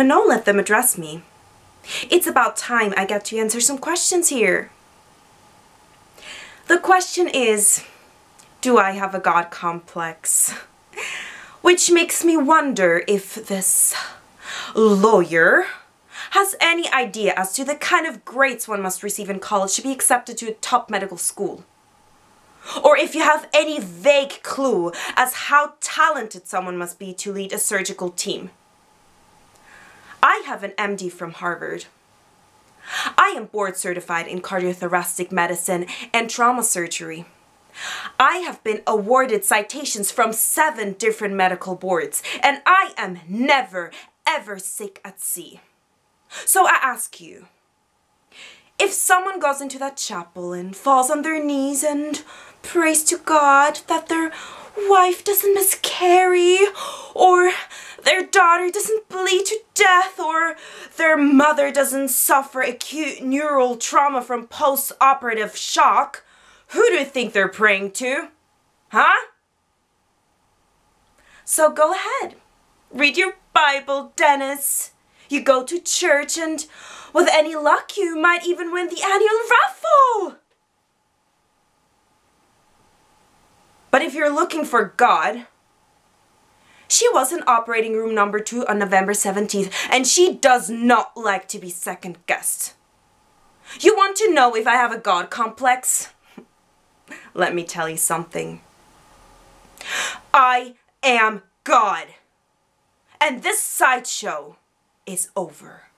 No, let them address me. It's about time I got to answer some questions here. The question is, do I have a God complex? Which makes me wonder if this lawyer has any idea as to the kind of grades one must receive in college to be accepted to a top medical school. Or if you have any vague clue as how talented someone must be to lead a surgical team. I have an MD from Harvard. I am board certified in cardiothoracic medicine and trauma surgery. I have been awarded citations from 7 different medical boards, and I am never, ever sick at sea. So I ask you, if someone goes into that chapel and falls on their knees and prays to God that their wife doesn't miscarry, or their daughter doesn't bleed to death, or their mother doesn't suffer acute neural trauma from post-operative shock, who do you think they're praying to? Huh? So go ahead. Read your Bible, Dennis. You go to church, and with any luck, you might even win the annual raffle. But if you're looking for God, she was in operating room number 2 on November 17th, and she does not like to be second-guessed. You want to know if I have a God complex? Let me tell you something. I am God, and this sideshow is over.